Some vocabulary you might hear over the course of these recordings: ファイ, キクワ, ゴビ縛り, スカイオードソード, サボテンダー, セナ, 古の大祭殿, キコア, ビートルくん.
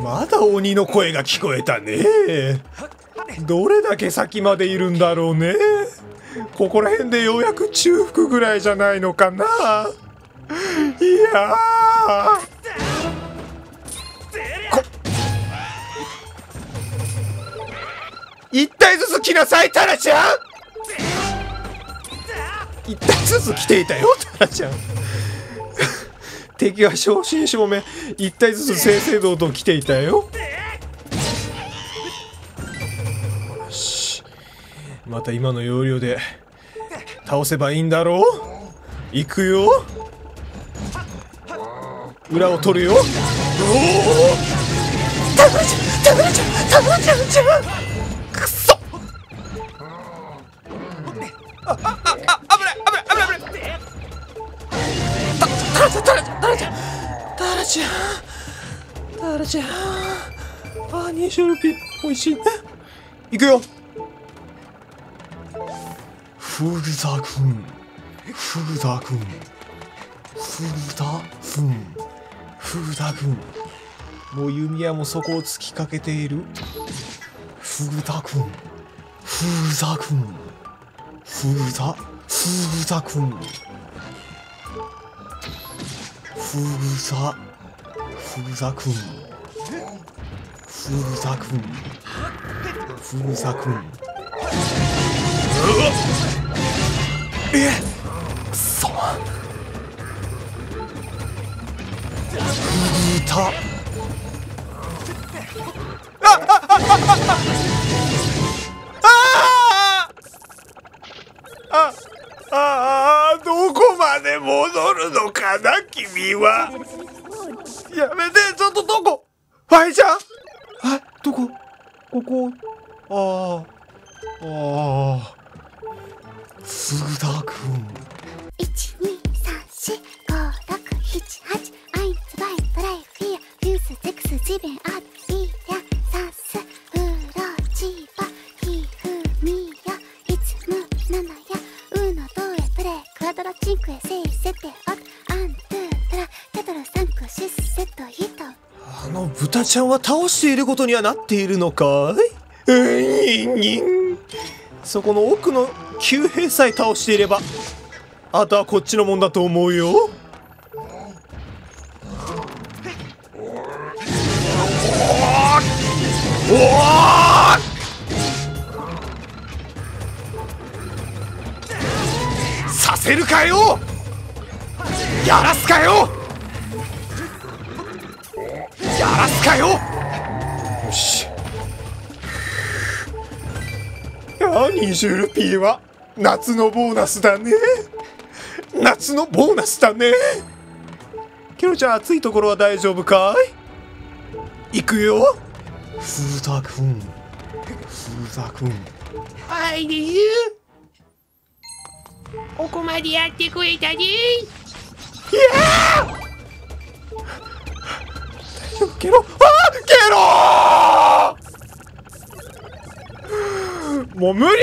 まだ鬼の声が聞こえたね。どれだけ先までいるんだろうね。ここら辺でようやく中腹ぐらいじゃないのかな。いやー、一体ずつ来なさい、タラちゃん。一体ずつ来ていたよ、タラちゃん。敵は正真正銘一体ずつ正々堂々来ていたよ。よし、また今の要領で倒せばいいんだろう。行くよ、裏を取るよ。おお、タラちゃん、タラちゃん、タラちゃんちゃん、ああああ、危ない危ない危ない危ない。タラちゃん、タラちゃん、ああ、ニショルピンおいしいね。いくよ、フグザ君、フグザ君、フグザ君、フグザ君、もう弓矢もそこを突きかけている。フグザ君、フグザ君、ふぐざくん、ふぐざくん、ふぐざくん。えっ、くそ、ああ、どこまで戻るのかな、君は。やめて、ちょっとどこ、はいじゃん、あ、どこ、ここ、ああ、すぐだくん。1、2、3、4、5、6、7、8、アイツバイトライフィア、リュース、ゼクス、ジベン、アッキーヤ、サス、ウロ、チバ、ヒフミヤ、1、7、アドラチンクエセイセテオ、アントゥトラテトロ3個シスセトヒト。あの豚ちゃんは倒していることにはなっているのかい。そこの奥の旧兵さえ倒していれば、あとはこっちのもんだと思うよ。おお、させるかよ、やらすかよ、やらすかよ。よし、ニシュルピーは夏のボーナスだね。夏のボーナスだね。ケロちゃん、暑いところは大丈夫かい。行くよ、ふうたくん、ふうたくん、はいでゆう、ここまでやってくれたでー。いやー、大丈夫ケロ、あー、ケロー、もう無理。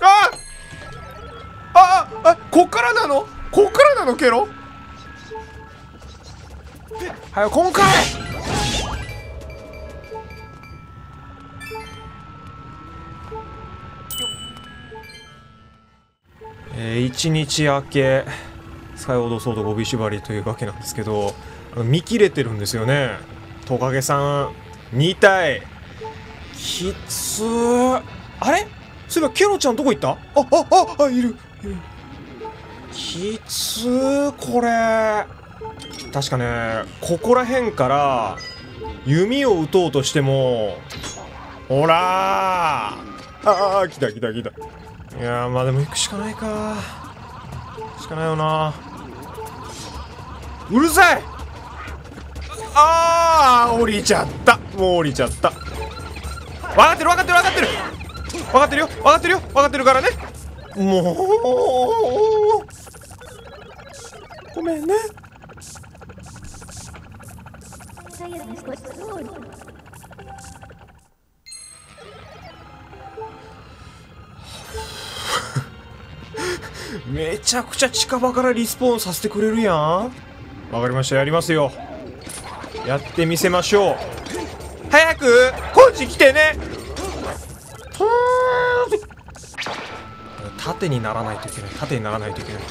ああああ、こっからなの、こっからなの、ケロ、はよこんかい。1日明け、スカイオードソードゴビ縛りというわけなんですけど、見切れてるんですよね、トカゲさん2体。きつー。あれ、そういえばケロちゃんどこ行った。あ、いる。きつー、これ確かね、ここら辺から弓を撃とうとしても、ほらー、あー、来た。いやー、まあでも行くしかないかー、しかないよな。うるさい。ああ、降りちゃった、もう降りちゃった。分かってるよ、分かってるからね。もうごめんね。めちゃくちゃ近場からリスポーンさせてくれるやん。わかりました、やりますよ。やってみせましょう。早くコーチ来てね。縦にならないといけない、縦にならないといけない。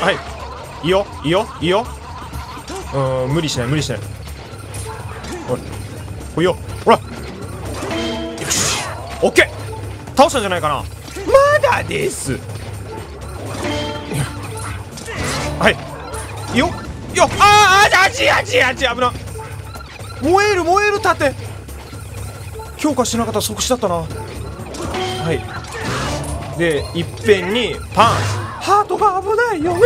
はい、いいよいいよいいよ。無理しない無理しない。ほらほいよ、ほらよし、オッケー。倒したんじゃないかな。まだです。はい、いいよいいよ。ああ、あちあちあち、危な。燃える燃える、盾強化しなかったら即死だったな。はいで、いっぺんにパン。ハートが危ないよね。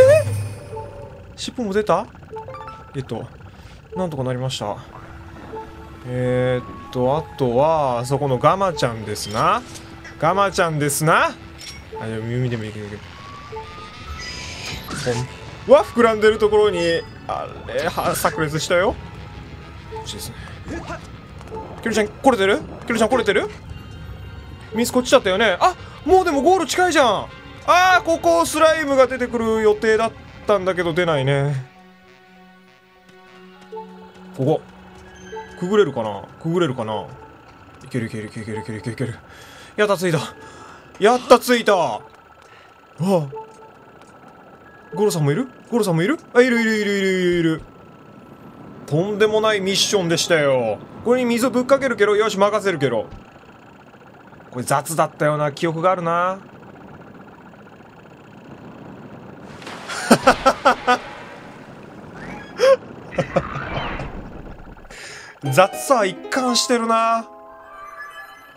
尻尾も出た。なんとかなりました。あとはそこのガマちゃんですな、ガマちゃんですな。あ、でも耳でもいいけど、ポンは膨らんでるところにあれは炸裂したよ。欲しいですね。ケルちゃん来れてる？ケルちゃん来れてる？ミスこっちだったよね。あ、もうでもゴール近いじゃん。ああ、ここスライムが出てくる予定だったんだけど出ないね。ここくぐれるかな、くぐれるかな。いけるいけるいけるいけるいけるいけるいける。やった、ついた、やった、ついた。ああ、ゴロさんもいる、ゴロさんもいる。あ、いるいるいるいるいる。とんでもないミッションでしたよ。これに水をぶっかけるけど、よし任せるけど、これ雑だったような記憶があるな。雑さは一貫してるな。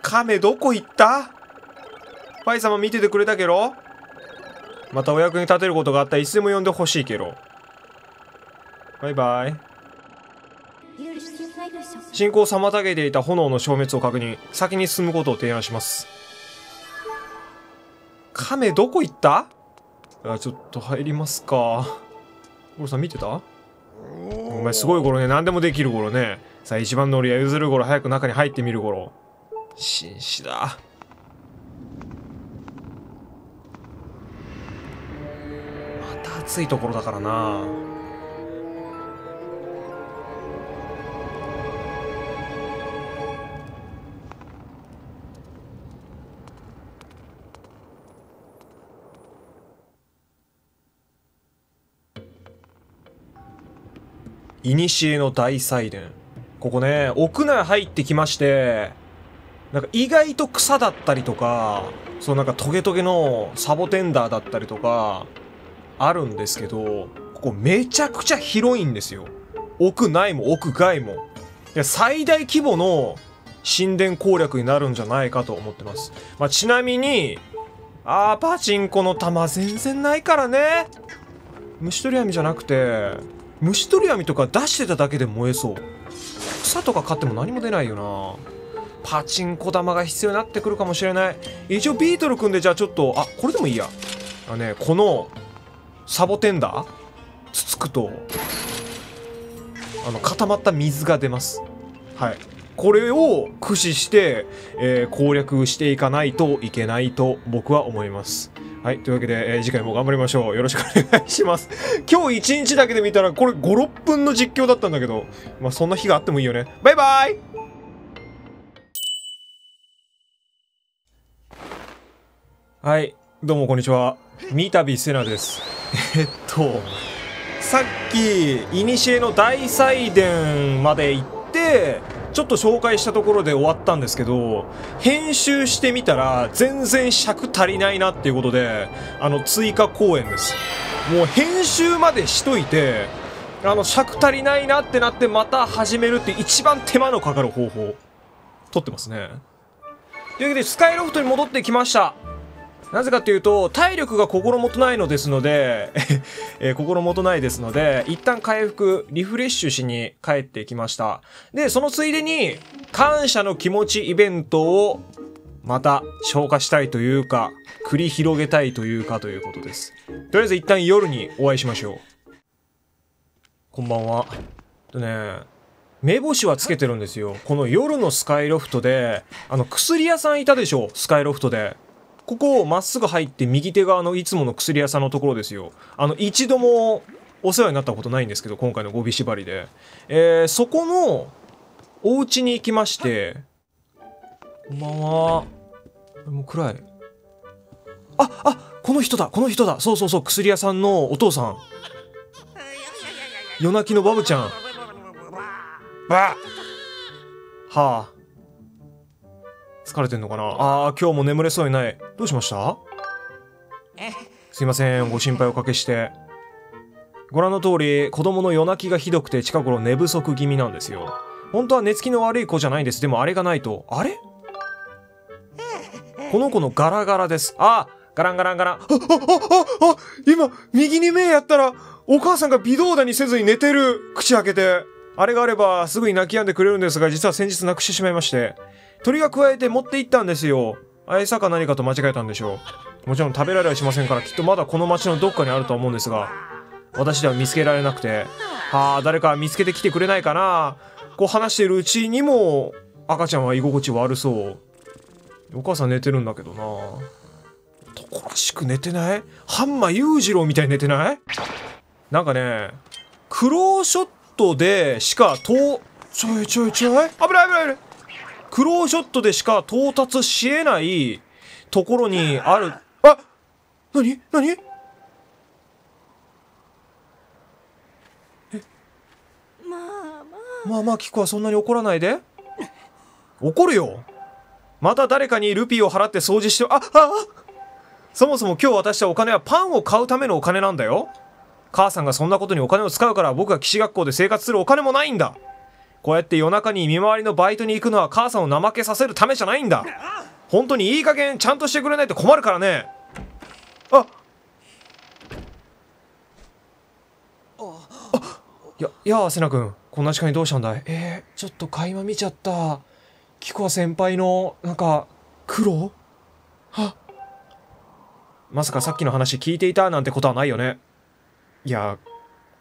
亀どこ行った？ファイ様見ててくれたけど、またお役に立てることがあったらいつでも呼んでほしいけど。バイバイ。進行を妨げていた炎の消滅を確認。先に進むことを提案します。亀どこ行った？あ、ちょっと入りますか。ゴロさん見てた？お前すごいゴロね、何でもできるゴロね。さあ一番乗りや譲るゴロ、早く中に入ってみるゴロ。紳士だ。また暑いところだからな。古の大祭殿。ここね、屋内入ってきまして、なんか意外と草だったりとか、そうなんかトゲトゲのサボテンダーだったりとか、あるんですけど、ここめちゃくちゃ広いんですよ。屋内も屋外も。で、最大規模の神殿攻略になるんじゃないかと思ってます。まあ、ちなみに、パチンコの玉全然ないからね。虫取り網じゃなくて、虫取り網とか出してただけで燃えそう。草とか買っても何も出ないよな。パチンコ玉が必要になってくるかもしれない。一応ビートルくんで、じゃあちょっと、あ、これでもいいや。あのね、このサボテンダーつつくと固まった水が出ます。はい、これを駆使して、攻略していかないといけないと僕は思います。はい。というわけで、次回も頑張りましょう。よろしくお願いします。今日1日だけで見たら、これ5、6分の実況だったんだけど、まあ、そんな日があってもいいよね。バイバイ。はい。どうもこんにちは。三度セナです。さっき、古の大祭殿まで行って、ちょっと紹介したところで終わったんですけど、編集してみたら全然尺足りないなっていうことで、追加公演です。もう編集までしといて、尺足りないなってなってまた始めるって一番手間のかかる方法取ってますね。というわけでスカイロフトに戻ってきました。なぜかというと、体力が心もとないのですので、心もとないですので、一旦回復、リフレッシュしに帰ってきました。で、そのついでに、感謝の気持ちイベントを、また、消化したいというか、繰り広げたいというかということです。とりあえず一旦夜にお会いしましょう。こんばんは。ね、目星はつけてるんですよ。この夜のスカイロフトで、薬屋さんいたでしょ、スカイロフトで。ここをまっすぐ入って右手側のいつもの薬屋さんのところですよ。一度もお世話になったことないんですけど、今回のゴビ縛りで。そこのお家に行きまして、こんばんは。もう暗い。この人だ、この人だ。そうそうそう、薬屋さんのお父さん。夜泣きのバブちゃん。ばあ。はあ。疲れてんのかな。今日も眠れそうにない。どうしました？すいません、ご心配おかけして。ご覧の通り、子供の夜泣きがひどくて近頃寝不足気味なんですよ。本当は寝つきの悪い子じゃないんです。でもあれがないと。あれ？この子のガラガラです。ガランガランガラン。今、右に目やったら、お母さんが微動だにせずに寝てる。口開けて。あれがあれば、すぐに泣き止んでくれるんですが、実は先日なくしてしまいまして。鳥が加えて持って行ったんですよ。餌か何かと間違えたんでしょう。もちろん食べられはしませんから、きっとまだこの町のどっかにあるとは思うんですが、私では見つけられなくて。誰か見つけてきてくれないかな。こう話しているうちにも、赤ちゃんは居心地悪そう。お母さん寝てるんだけどな。とこらしく寝てない？半間裕次郎みたいに寝てない？なんかね、クローショットでしかちょい。危ない危ない危ない。クローショットでしか到達しえないところにある。なにまあキクはそんなに怒らないで。怒るよ。また誰かにルピーを払って掃除して、そもそも今日渡したお金はパンを買うためのお金なんだよ。母さんがそんなことにお金を使うから、僕が騎士学校で生活するお金もないんだ。こうやって夜中に見回りのバイトに行くのは母さんを怠けさせるためじゃないんだ。本当にいい加減ちゃんとしてくれないと困るからね。やあセナ君、こんな時間にどうしたんだい？ちょっと垣間見ちゃった。キクワ先輩のなんか苦労？まさかさっきの話聞いていたなんてことはないよね。いや、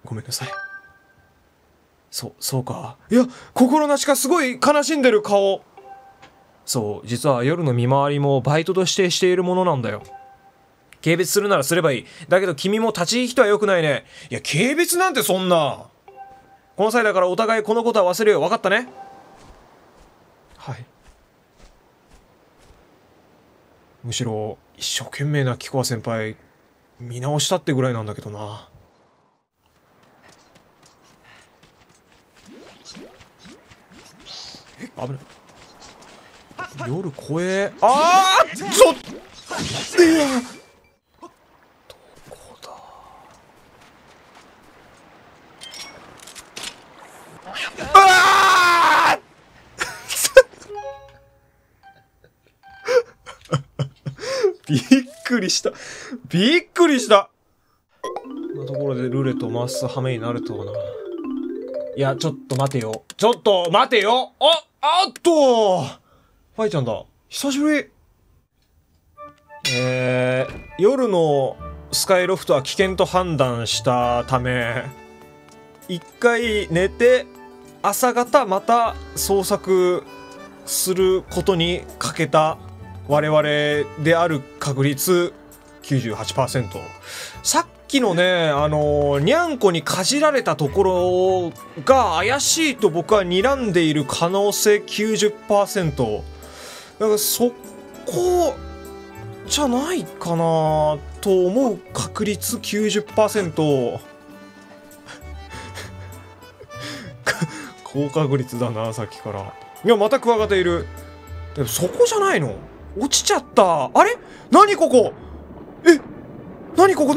ごめんなさい。そうか。いや、心なしかすごい悲しんでる顔。そう、実は夜の見回りもバイトとしてしているものなんだよ。軽蔑するならすればいい。だけど君も立ち入りとは良くないね。いや、軽蔑なんてそんな。この際だからお互いこのことは忘れよう。分かったね。はい。むしろ一生懸命なキコア先輩見直したってぐらいなんだけどな。危ない。夜怖え。どこだ。びっくりした。こんなところでルーレットを回す羽目になるとはな。いや、ちょっと待てよ。ファイちゃんだ。久しぶり。夜のスカイロフトは危険と判断したため、一回寝て、朝方また捜索することにかけた我々である確率 98%。さっきのね、にゃんこにかじられたところが怪しいと僕は睨んでいる可能性 90%。だからそこじゃないかなと思う確率 90%。高確率だな、さっきから。いや、またクワガタいる。でもそこじゃないの？落ちちゃった。あれ？何ここ？何ここ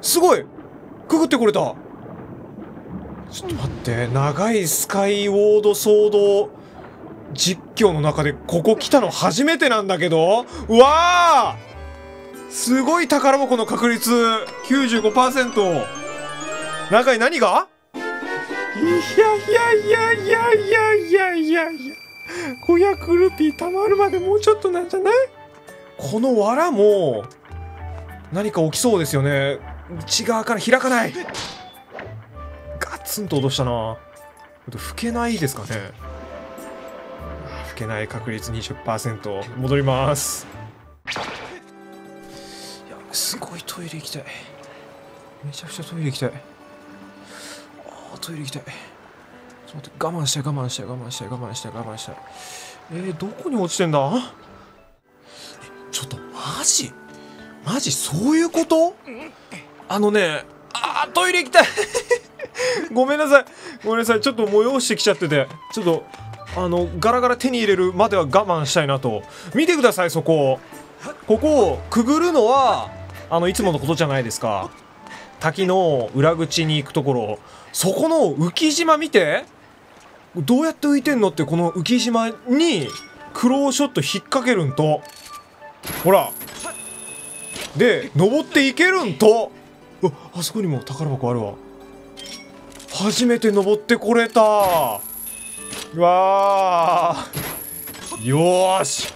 すごいくぐってこれた。ちょっと待って、長いスカイウォード騒動実況の中でここ来たの初めてなんだけど。うわー、すごい。宝箱の確率 95%。 中に何が？いや500ルピー貯まるまでもうちょっとなんじゃない？この藁も何か起きそうですよね。内側から開かない。ガツンと脅したな。と吹けないですかね。吹けない確率 20%。 戻ります。いや、すごいトイレ行きたい。めちゃくちゃトイレ行きたい。ああ、トイレ行きたい。ちょっと待って、我慢したい。どこに落ちてんだ。ちょっとマジそういうこと。あのね、あー、トイレ行きたいごめんなさい、ちょっと催してきちゃってて、ちょっとガラガラ手に入れるまでは我慢したいなと。見てください、そこ。ここをくぐるのは、いつものことじゃないですか。滝の裏口に行くところ、そこの浮島見て、どうやって浮いてんのって。この浮島にクローショット引っ掛けるんと、ほらで登っていけるんと。あそこにも宝箱あるわ。初めて登ってこれた。うわー、よーし。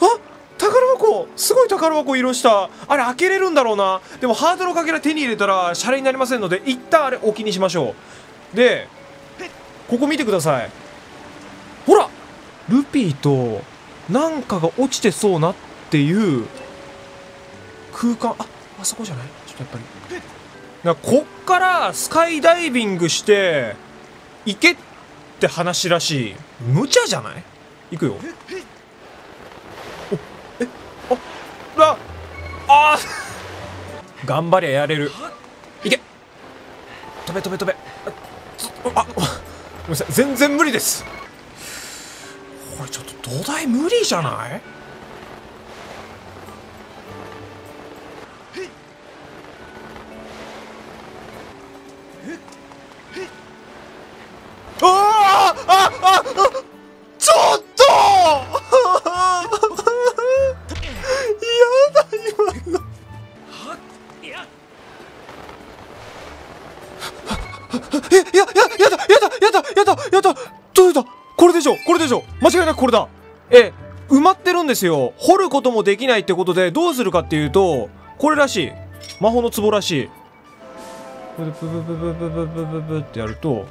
あ、宝箱、すごい宝箱。色したあれ開けれるんだろうな。でもハードルかけら手に入れたらシャレになりませんので、一旦あれ置きにしましょう。でここ見てください。ほら、ルピーとなんかが落ちてそうなっていう空間。あそこじゃない。ちょっとやっぱりこっからスカイダイビングして行けって話らしい。無茶じゃない。行くよ。お、え、あああ頑張りゃやれる。行け、飛べ。あ、ごめんなさい、全然無理です。これちょっと土台無理じゃない。ちょっとやだ今のやだ。どうだ、これでしょ、間違いなくこれだ。埋まってるんですよ。掘ることもできないってことで、どうするかっていうと、これらしい。魔法の壺らしい。これでブブブブブブブブブってやると、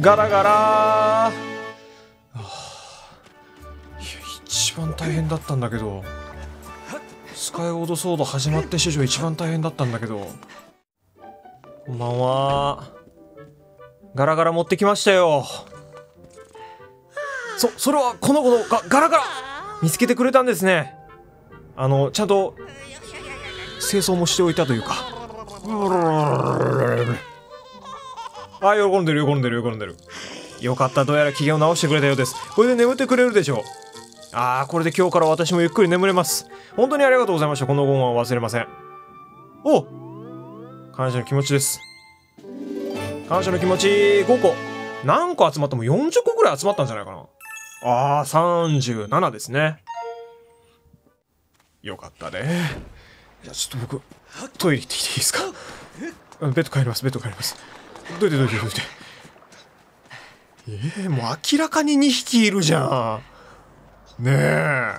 ガラガラー。いや、一番大変だったんだけど。スカイオードソード始まって史上一番大変だったんだけど。こんばんは。ガラガラ持ってきましたよ。それはこの子のガラガラ見つけてくれたんですね。ちゃんと清掃もしておいたというか。あ、喜んでる。よかった。どうやら機嫌を直してくれたようです。これで眠ってくれるでしょう。ああ、これで今日から私もゆっくり眠れます。本当にありがとうございました。このご恩は忘れません。お、感謝の気持ちです。感謝の気持ち5個。何個集まったも40個ぐらい集まったんじゃないかな。ああ、37ですね。よかったね。じゃあちょっと僕、トイレ行ってきていいですか。ベッド帰ります。どいて。もう明らかに2匹いるじゃん。ねえ。